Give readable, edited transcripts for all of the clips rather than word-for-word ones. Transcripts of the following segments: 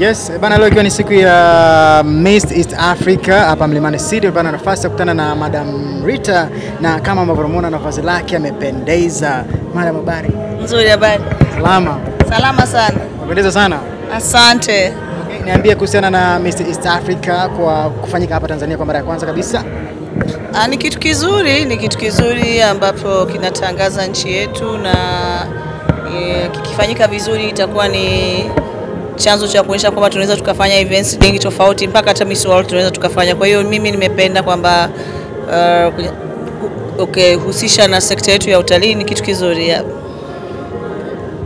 Yes, bana leo ikiwa ni siku ya Miss East Africa hapa Mlimani City, bana nafasi ya kukutana na Madam Rita, na kama mnavyoona nafasi lake amependeza. Madam, habari? Nzuri, habari. Salama. Salama sana. Mpendeza sana. Asante. Okay, niambie kuhusiana na Miss East Africa kwa kufanyika hapa Tanzania kwa mara ya kwanza kabisa. Ni kitu kizuri, ambapo kinatangaza nchi yetu, na kikifanyika vizuri itakuwa ni chanzo cha kuonyesha kwamba tunaweza tukafanya events nyingi tofauti, mpaka hata Miss World tunaweza tukafanya. Kwa hiyo mimi nimependa kwamba husisha na sekta yetu ya utalii ni kitu kizuri hapo.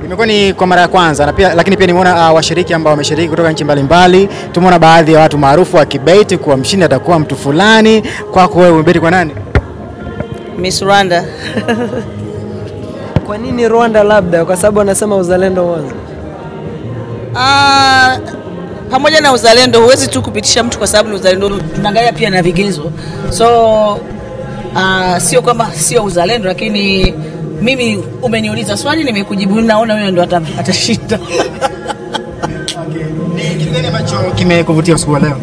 Imekuwa ni kwa mara ya kwanza, na pia lakini pia nimeona washiriki ambao wameshiriki kutoka nchi mbalimbali. Tumeona baadhi ya watu maarufu wakibeti kwa mshindi atakuwa mtu fulani. Kwako wewe umebeti kwa nani? Miss Rwanda. Kwa nini Rwanda? Labda kwa sababu anasema uzalendo wangu. Pamoja na uzalendo huwezi tu kupitisha mtu kwa sababu ni uzalendo, tunaangalia pia na vigezo. So sio kama sio uzalendo, lakini mimi umeniuliza swali nimekujibu, naona wewe ndo atashinda. Okay. Ni kitu gani ambacho kimekuvutia siku leo?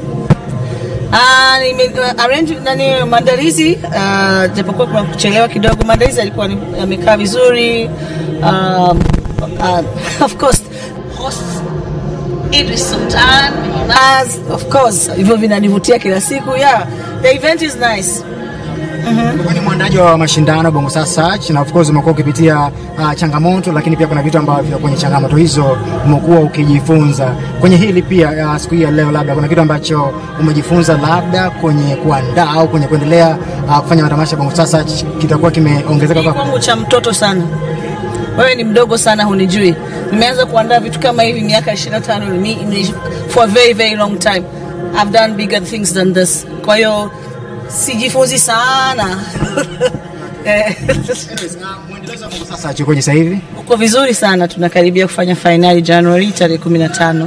Arrange nani maandalizi, japokuwa kwa kuchelewa kidogo maandalizi alikuwa yamekaa vizuri. Of course hosts Idris Sultan, as of course hivyo vinanivutia kila siku. Yeah, the event is nice. Ni mwandaji wa mashindano Bongo Search, na of course umekuwa ukipitia changamoto, lakini pia kuna vitu ambavyo kwenye changamoto hizo umekuwa ukijifunza. Kwenye hili pia siku hii ya leo, labda kuna kitu ambacho umejifunza labda kwenye kuandaa au kwenye kuendelea kufanya matamasha Bongo Search kitakuwa kimeongezeka kwa kiwango cha mtoto sana. Wewe ni mdogo sana, hunijui. Nimeanza kuandaa vitu kama hivi miaka 25 for a very very long time. I've done bigger things than this. Kwa hiyo sijifunzi sana. Mwendelezo kwa sasa uko kwenye hivi? Uko vizuri sana. Tunakaribia kufanya finali January tarehe 15.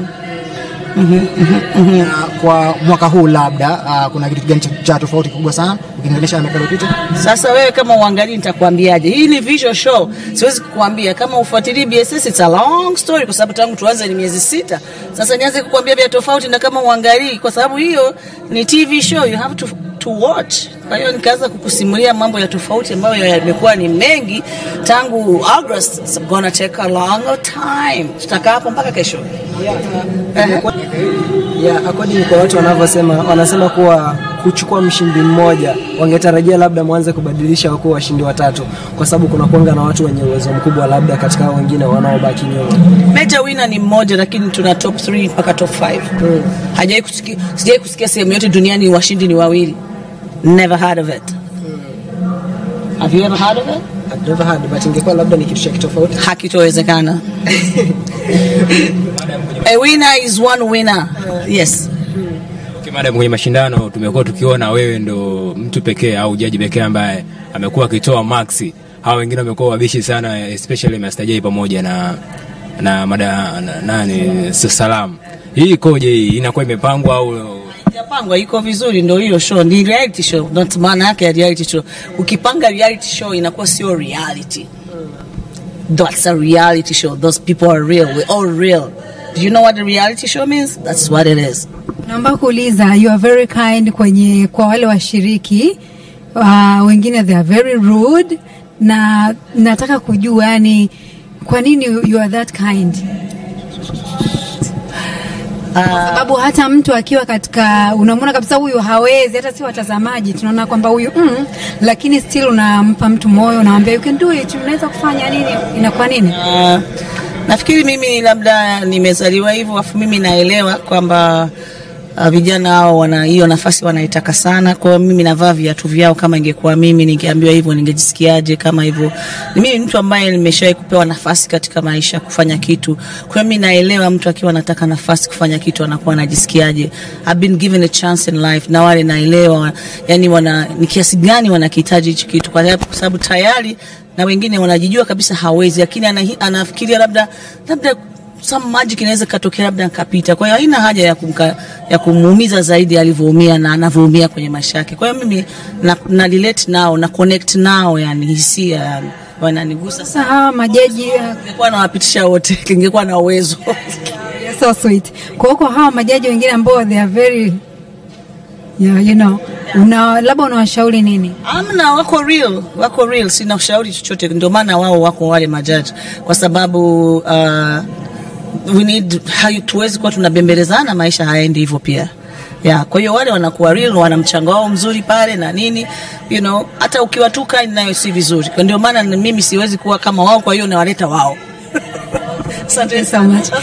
Kwa mwaka huu labda kuna kitu gani cha tofauti kubwa sana ukilinganisha na miaka iliyopita? Sasa wewe kama uangalie nitakwambiaje? Hii ni visual show. Siwezi kukuambia kama ufuatilie BSS, it's a long story kwa sababu tangu tuanze ni miezi 6. Sasa nianze kukuambia vya tofauti na kama uangalie, kwa sababu hiyo ni TV show, you have to watch. Kwa hiyo nikaanza kukusimulia mambo ya tofauti ambayo yamekuwa ni mengi tangu August. It's gonna take a long time. Tutakaa hapo mpaka kesho. According kwa watu wanasema kuwa kuchukua mshindi mmoja, wangetarajia labda mwanze kubadilisha wako washindi watatu kwa sababu kuna kuanga na watu wenye uwezo mkubwa labda katika wengine wanaobaki nyuma. Major winner ni mmoja, lakini tuna top 3 mpaka top 5. Sijai kusikia sehemu yote duniani washindi ni wawili. Never heard of it. Have you ever heard of it? I've never heard, but ingekuwa labda ni kitu cha kitofauti. Hakitowezekana. A winner is one winner. Yes. Okay, madam, kwenye mashindano tumekuwa tukiona wewe ndo mtu pekee au jaji pekee ambaye amekuwa akitoa maxi. Hao wengine wamekuwa wabishi sana, especially Master Jay pamoja na madam nani Salam. Hii ikoje? Hii inakuwa imepangwa au haijapangwa? Iko vizuri, ndio hiyo show ni reality show, not maana yake reality show. Ukipanga reality show inakuwa sio reality. That's a reality show. Those people are real. We're all real. Do you know what a reality show means? That's what it is. Naomba kuuliza, you are very kind kwenye kwa wale washiriki. Wengine they are very rude, na nataka kujua yani kwa nini you are that kind? Sababu hata mtu akiwa katika unamwona kabisa huyu hawezi, hata si watazamaji tunaona kwamba huyu lakini still unampa mtu moyo, unaambia you can do it, unaweza kufanya nini, inakuwa nini? Nafikiri mimi labda nimezaliwa hivyo, afu mimi naelewa kwamba vijana hao wana hiyo nafasi wanaitaka sana. Kwa mimi navaa viatu vyao, kama ingekuwa mimi ningeambiwa hivyo ningejisikiaje kama hivyo? Mimi mtu ambaye nimeshawahi kupewa nafasi katika maisha kufanya kitu. Kwa mimi naelewa mtu akiwa anataka nafasi kufanya kitu anakuwa anajisikiaje. I've been given a chance in life, na wale naelewa yani ni kiasi gani wanakihitaji hicho kitu, kwa sababu tayari na wengine wanajijua kabisa hawezi, lakini anafikiria labda some magic inaweza katokea, labda akapita. Kwa hiyo haina haja ya kumuumiza zaidi alivyoumia na anavyoumia kwenye maisha yake. Kwa hiyo mimi na relate nao, na connect nao, yani hisia wananigusa. Sasa hawa majaji ningekuwa nawapitisha wote, ningekuwa na uwezo. so sweet. Kwa huko hawa majaji wengine ambao they are very, yeah, you know, una labda unawashauri nini? Amna, wako real, sina ushauri chochote, ndio maana wao wako wale majaji, kwa sababu we need hatuwezi kwa tunabembelezana, maisha hayaendi hivyo pia. Yeah, kwa hiyo wale wanakuwa real, wana mchango wao mzuri pale na nini, you know, hata ukiwatuka nayo si vizuri. Kwa ndio maana mimi siwezi kuwa kama wao, kwa hiyo nawaleta wao. Asante so much.